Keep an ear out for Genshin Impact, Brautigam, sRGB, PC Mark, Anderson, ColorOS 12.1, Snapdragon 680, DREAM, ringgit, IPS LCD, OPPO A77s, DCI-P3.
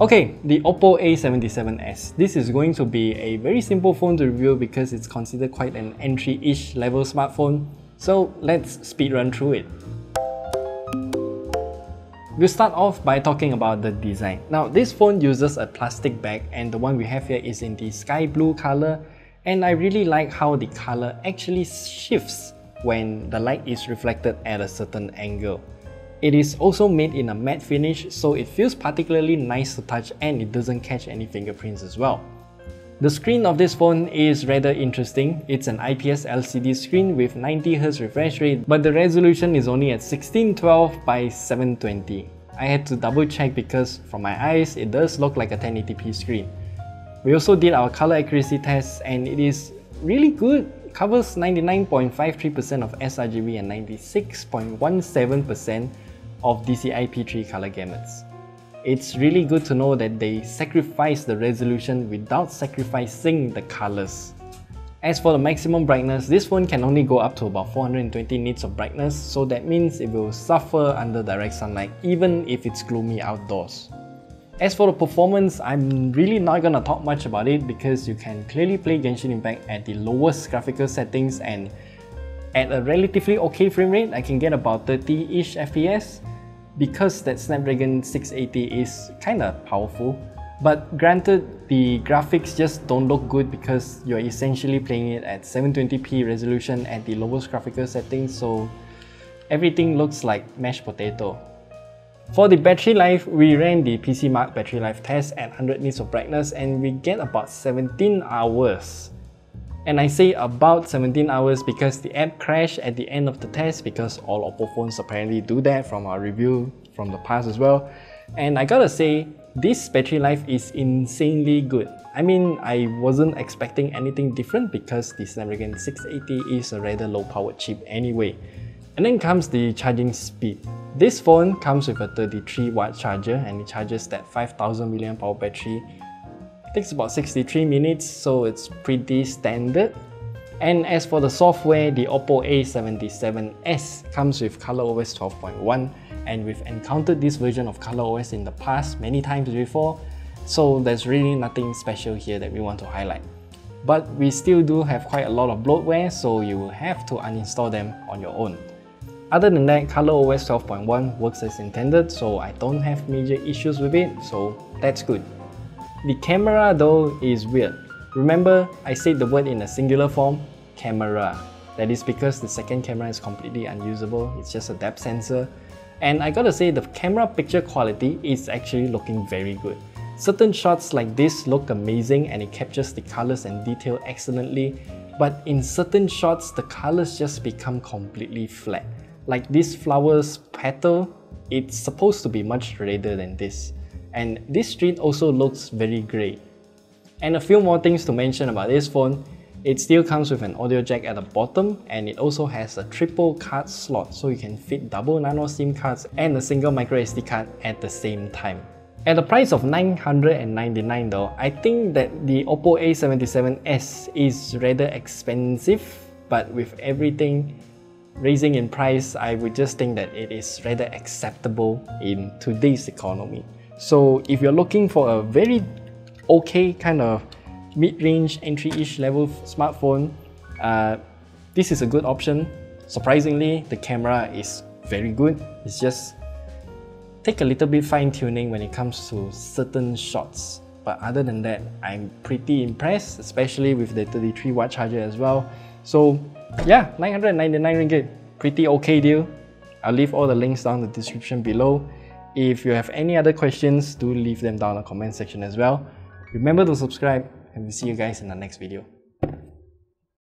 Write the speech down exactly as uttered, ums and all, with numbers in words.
Okay, the OPPO A seventy-seven S. This is going to be a very simple phone to review because it's considered quite an entry-ish level smartphone. So let's speed run through it. We'll start off by talking about the design. Now, this phone uses a plastic bag, and the one we have here is in the sky blue color. And I really like how the color actually shifts when the light is reflected at a certain angle. It is also made in a matte finish, so it feels particularly nice to touch and it doesn't catch any fingerprints as well. The screen of this phone is rather interesting. It's an I P S L C D screen with ninety hertz refresh rate, but the resolution is only at sixteen twelve by seven twenty. I had to double check because from my eyes, it does look like a ten eighty p screen. We also did our color accuracy test and it is really good. Covers ninety-nine point five three percent of sRGB and ninety-six point one seven percent of D C I P three color gamuts. It's really good to know that they sacrifice the resolution without sacrificing the colors. As for the maximum brightness, this phone can only go up to about four hundred twenty nits of brightness, so that means it will suffer under direct sunlight even if it's gloomy outdoors. As for the performance, I'm really not gonna talk much about it because you can clearly play Genshin Impact at the lowest graphical settings and at a relatively okay frame rate. I can get about thirty-ish F P S because that Snapdragon six eighty is kinda powerful. But granted, the graphics just don't look good because you're essentially playing it at seven twenty p resolution at the lowest graphical settings, so everything looks like mashed potato. For the battery life, we ran the P C Mark battery life test at one hundred nits of brightness and we get about seventeen hours. And I say about seventeen hours because the app crashed at the end of the test because all OPPO phones apparently do that from our review from the past as well. And I gotta say, this battery life is insanely good. I mean, I wasn't expecting anything different because the Snapdragon six eighty is a rather low-powered chip anyway. And then comes the charging speed. This phone comes with a thirty-three watt charger and it charges that five thousand milliamp hour battery. It takes about sixty-three minutes, so it's pretty standard. And as for the software, the OPPO A seventy-seven S comes with ColorOS twelve point one, and we've encountered this version of ColorOS in the past many times before, so there's really nothing special here that we want to highlight. But we still do have quite a lot of bloatware, so you will have to uninstall them on your own. Other than that, ColorOS twelve point one works as intended, so I don't have major issues with it, so that's good. The camera though is weird. Remember, I said the word in a singular form, camera. That is because the second camera is completely unusable, it's just a depth sensor. And I gotta say, the camera picture quality is actually looking very good. Certain shots like this look amazing and it captures the colors and detail excellently, but in certain shots, the colors just become completely flat. Like this flower's petal, it's supposed to be much redder than this. And this street also looks very grey. And a few more things to mention about this phone. It still comes with an audio jack at the bottom and it also has a triple card slot, so you can fit double nano SIM cards and a single micro S D card at the same time. At the price of nine hundred ninety-nine dollars though, I think that the OPPO A seventy-seven S is rather expensive, but with everything raising in price, I would just think that it is rather acceptable in today's economy. So if you're looking for a very okay kind of mid-range, entry-ish level smartphone, uh, this is a good option. Surprisingly, the camera is very good. It's just take a little bit fine-tuning when it comes to certain shots. But other than that, I'm pretty impressed, especially with the thirty-three watt charger as well. So yeah, nine hundred ninety-nine ringgit, pretty okay deal. I'll leave all the links down in the description below. If you have any other questions, do leave them down in the comment section as well. Remember to subscribe and we'll see you guys in the next video.